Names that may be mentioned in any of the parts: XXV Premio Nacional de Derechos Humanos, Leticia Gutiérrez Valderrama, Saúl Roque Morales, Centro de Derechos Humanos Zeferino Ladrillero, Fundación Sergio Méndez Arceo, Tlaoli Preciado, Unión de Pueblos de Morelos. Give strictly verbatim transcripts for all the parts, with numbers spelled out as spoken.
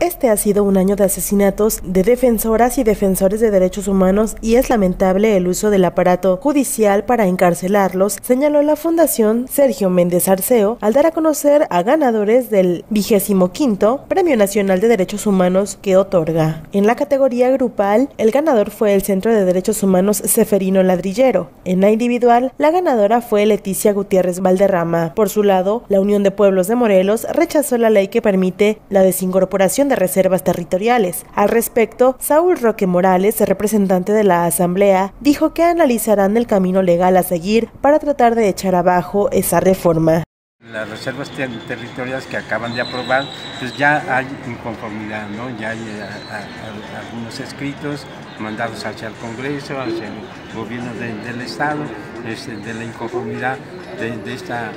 Este ha sido un año de asesinatos de defensoras y defensores de derechos humanos y es lamentable el uso del aparato judicial para encarcelarlos, señaló la Fundación Sergio Méndez Arceo al dar a conocer a ganadores del vigésimo quinto Premio Nacional de Derechos Humanos que otorga. En la categoría grupal, el ganador fue el Centro de Derechos Humanos Zeferino Ladrillero. En la individual, la ganadora fue Leticia Gutiérrez Valderrama. Por su lado, la Unión de Pueblos de Morelos rechazó la ley que permite la desincorporación de reservas territoriales. Al respecto, Saúl Roque Morales, representante de la Asamblea, dijo que analizarán el camino legal a seguir para tratar de echar abajo esa reforma. Las reservas ter territoriales que acaban de aprobar, pues ya hay inconformidad, ¿no? Ya hay a, a, a algunos escritos mandados hacia el Congreso, hacia el gobierno de, del Estado, es de la inconformidad de, de esta...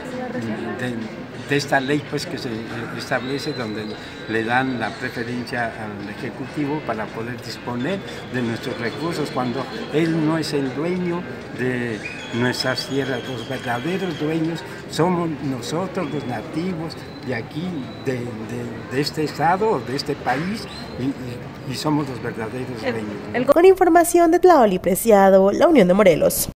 De, de esta ley pues que se establece, donde le dan la preferencia al Ejecutivo para poder disponer de nuestros recursos cuando él no es el dueño de nuestras tierras. Los verdaderos dueños somos nosotros los nativos de aquí, de, de, de este estado, de este país, y, y, y somos los verdaderos dueños. Con información de Tlaoli Preciado, la Unión de Morelos.